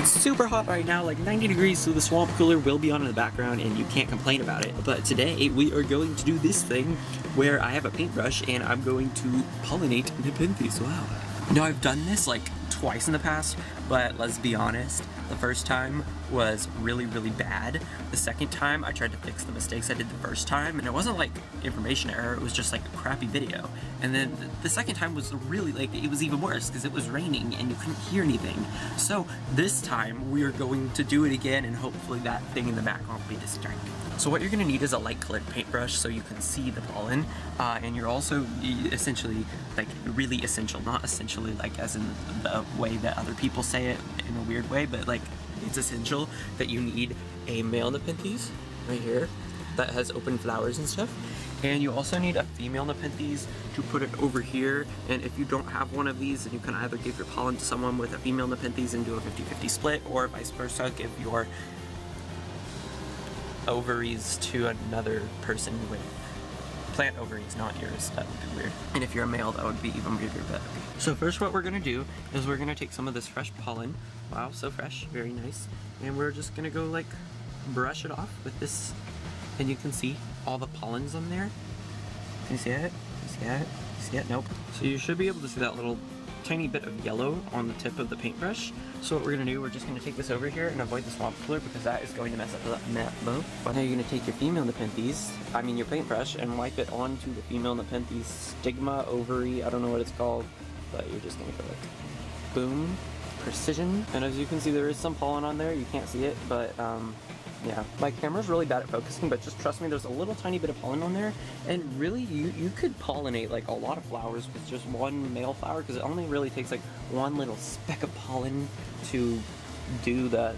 It's super hot right now, like 90 degrees, so the swamp cooler will be on in the background and you can't complain about it. But today we are going to do this thing where I have a paintbrush and I'm going to pollinate Nepenthes. Wow. Now I've done this like twice in the past, but let's be honest, the first time was really bad. The second time I tried to fix the mistakes I did the first time, and it wasn't like information error, it was just like a crappy video. And then the second time was really like, it was even worse because it was raining and you couldn't hear anything. So this time we are going to do it again, and hopefully that thing in the back won't be distracting. So what you're going to need is a light colored paintbrush so you can see the pollen, and you're also essentially, like really essential, not essentially like as in the way that other people say it in a weird way, but like it's essential that you need a male Nepenthes right here that has open flowers and stuff, and you also need a female Nepenthes to put it over here. And if you don't have one of these, then you can either give your pollen to someone with a female Nepenthes and do a 50-50 split, or vice versa, give your ovaries to another person with plant ovaries, not yours. That would be weird. And if you're a male, that would be even weirder, but okay. So first what we're gonna do is we're gonna take some of this fresh pollen. Wow, so fresh, very nice. And we're just gonna go like brush it off with this, and you can see all the pollen's on there. Can you see it? Can you see it? Can you see it? Nope. So you should be able to see that little tiny bit of yellow on the tip of the paintbrush. So what we're gonna do, we're just gonna take this over here and avoid the swamp cooler because that is going to mess up the map. But now you're gonna take your female Nepenthes, I mean your paintbrush, and wipe it onto the female Nepenthes stigma, ovary, I don't know what it's called, but you're just gonna go like, boom, precision. And as you can see, there is some pollen on there. You can't see it, but yeah, my camera's really bad at focusing, but just trust me, there's a little tiny bit of pollen on there, and really, you could pollinate like a lot of flowers with just one male flower, because it only really takes like one little speck of pollen to do the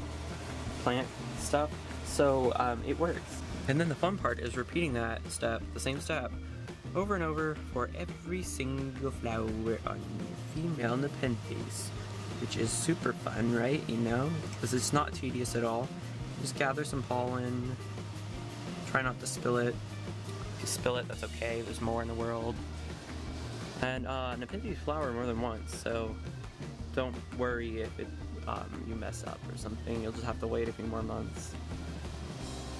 plant stuff, so it works. And then the fun part is repeating that step, the same step, over and over for every single flower on your female Nepenthes, which is super fun, right? You know, because it's not tedious at all. Just gather some pollen, try not to spill it. If you spill it, that's okay, there's more in the world. And Nepenthes flower more than once, so don't worry if it, you mess up or something. You'll just have to wait a few more months.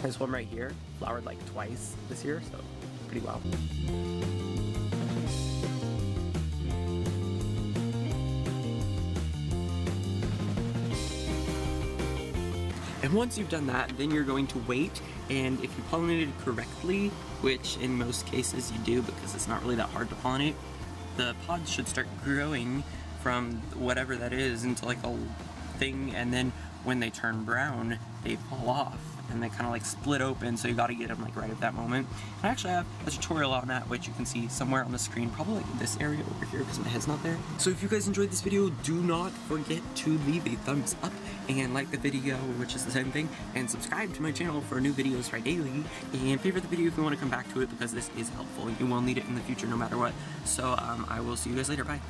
This one right here flowered like twice this year, so pretty well. And once you've done that, then you're going to wait, and if you pollinated correctly, which in most cases you do because it's not really that hard to pollinate, the pods should start growing from whatever that is into like a thing, and then when they turn brown, they fall off, and they kind of like split open, so you gotta get them like right at that moment. And I actually have a tutorial on that, which you can see somewhere on the screen, probably like this area over here because my head's not there. So if you guys enjoyed this video, do not forget to leave a thumbs up and like the video, which is the same thing, and subscribe to my channel for new videos right daily, and favorite the video if you want to come back to it because this is helpful. You will need it in the future no matter what. So I will see you guys later, bye.